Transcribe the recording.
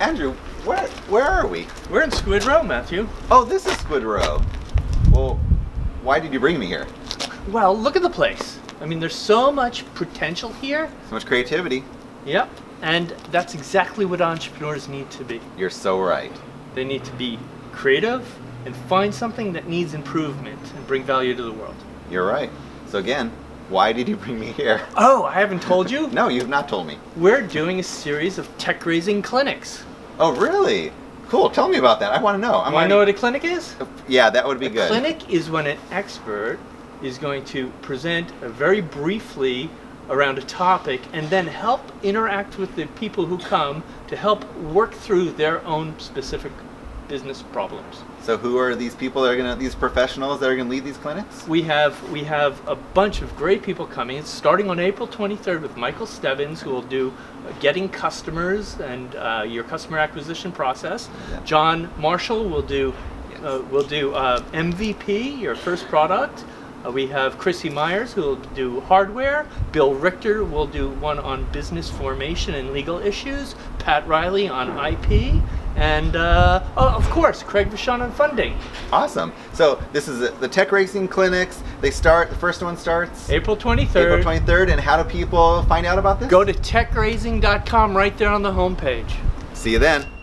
Andrew, where are we? We're in Squid Row, Matthew. Oh, this is Squid Row. Well, why did you bring me here? Well, look at the place. I mean, there's so much potential here. So much creativity. Yep, and that's exactly what entrepreneurs need to be. You're so right. They need to be creative and find something that needs improvement and bring value to the world. You're right. So again, why did you bring me here? Oh, I haven't told you? No, you've not told me. We're doing a series of tech raising clinics. Oh, really? Cool. Tell me about that. I want to know. Want to know what a clinic is? Yeah, that would be good. A clinic is when an expert is going to present very briefly around a topic and then help interact with the people who come to help work through their own specific business problems. So who are these people that are going to, these professionals that are going to lead these clinics? We have a bunch of great people coming. It's starting on April 23rd with Michael Stebbins, who will do getting customers and your customer acquisition process. Yeah. John Marshall will do MVP, your first product. We have Chrissy Myers, who will do hardware. Bill Richter will do one on business formation and legal issues. Pat Riley on IP. And of course, Craig Vachon on funding. Awesome. So this is the Tech Racing Clinics. They start, the first one starts? April 23rd. April 23rd. And how do people find out about this? Go to techraising.com right there on the homepage. See you then.